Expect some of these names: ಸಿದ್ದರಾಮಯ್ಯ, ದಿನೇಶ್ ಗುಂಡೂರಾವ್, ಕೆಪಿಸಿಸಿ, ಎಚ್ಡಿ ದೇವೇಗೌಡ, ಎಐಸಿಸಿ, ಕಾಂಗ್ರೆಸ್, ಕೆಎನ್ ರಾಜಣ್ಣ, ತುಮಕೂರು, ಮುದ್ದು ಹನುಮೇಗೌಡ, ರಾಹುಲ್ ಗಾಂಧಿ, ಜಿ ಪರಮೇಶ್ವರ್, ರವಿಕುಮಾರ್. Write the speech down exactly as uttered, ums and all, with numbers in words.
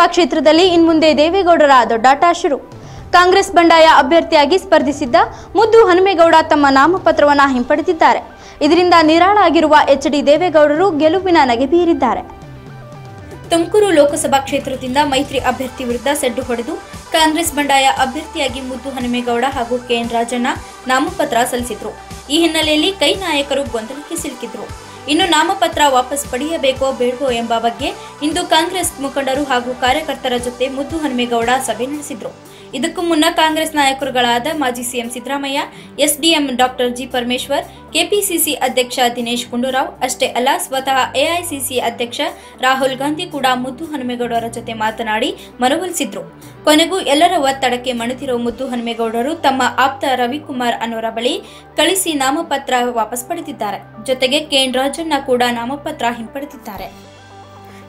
ಲೋಕಸಭಾ ಕ್ಷೇತ್ರದಲ್ಲಿ ಇನ್ಮುಂದೆ ದೇವೇಗೌಡರ ದೊಡ್ಡಾಟ ಶುರು. ಕಾಂಗ್ರೆಸ್ ಬಂಡಾಯ ಅಭ್ಯರ್ಥಿಯಾಗಿ ಸ್ಪರ್ಧಿಸಿದ್ದ ಮುದ್ದು ಹನುಮೇಗೌಡ ತಮ್ಮ ನಾಮಪತ್ರವನ್ನು ಹಿಂಪಡೆದಿದ್ದಾರೆ. ಇದರಿಂದ ನಿರಾಳಾಗಿರುವ ಎಚ್ಡಿ ದೇವೇಗೌಡರು ಗೆಲುವಿನ ನಗೆ ಬೀರಿದ್ದಾರೆ. ತುಮಕೂರು ಲೋಕಸಭಾ ಕ್ಷೇತ್ರದಿಂದ ಮೈತ್ರಿ ಅಭ್ಯರ್ಥಿ ವಿರುದ್ಧ ಸೆಡ್ಡು ಹೊಡೆದು ಕಾಂಗ್ರೆಸ್ ಬಂಡಾಯ ಅಭ್ಯರ್ಥಿಯಾಗಿ ಮುದ್ದು ಹನುಮೇಗೌಡ ಹಾಗೂ ಕೆಎನ್ ರಾಜಣ್ಣ ನಾಮಪತ್ರ ಸಲ್ಲಿಸಿದ್ರು. ಈ ಹಿನ್ನೆಲೆಯಲ್ಲಿ ಕೈ ನಾಯಕರು ಗೊಂದಲಕ್ಕೆ ಸಿಲುಕಿದ್ರು. ಇನ್ನು ನಾಮಪತ್ರ ವಾಪಸ್ ಪಡೆಯಬೇಕೋ ಬೇಡವೋ ಎಂಬ ಬಗ್ಗೆ ಇಂದು ಕಾಂಗ್ರೆಸ್ ಮುಖಂಡರು ಹಾಗೂ ಕಾರ್ಯಕರ್ತರ ಜೊತೆ ಮುದ್ದು ಹನುಮೇಗೌಡ ಸಭೆ ನಡೆಸಿದ್ರು. ಇದಕ್ಕೂ ಮುನ್ನ ಕಾಂಗ್ರೆಸ್ ನಾಯಕರುಗಳಾದ ಮಾಜಿ CM ಸಿದ್ದರಾಮಯ್ಯ, SDM doctor ಜಿ ಪರಮೇಶ್ವರ್, ಕೆಪಿಸಿಸಿ ಅಧ್ಯಕ್ಷ ದಿನೇಶ್ ಗುಂಡೂರಾವ್, ಅಷ್ಟೇ ಅಲ್ಲ ಸ್ವತಃ ಎಐಸಿಸಿ ಅಧ್ಯಕ್ಷ ರಾಹುಲ್ ಗಾಂಧಿ ಕೂಡ ಮುದ್ದು ಹನುಮೇಗೌಡರ ಜೊತೆ ಮಾತನಾಡಿ ಮನವೊಲಿಸಿದ್ರು. ಕೊನೆಗೂ ಎಲ್ಲರ ಒತ್ತಡಕ್ಕೆ ಮಣಿತಿರುವ ಮುದ್ದು ಹನುಮೇಗೌಡರು ತಮ್ಮ ಆಪ್ತ ರವಿಕುಮಾರ್ ಅನ್ನೋರ ಬಳಿ ಕಳಿಸಿ ನಾಮಪತ್ರ ವಾಪಸ್ ಪಡೆದಿದ್ದಾರೆ. ಜೊತೆಗೆ ಕೆಎನ್ ರಾಜಣ್ಣ ಕೂಡ ನಾಮಪತ್ರ ಹಿಂಪಡೆದಿದ್ದಾರೆ.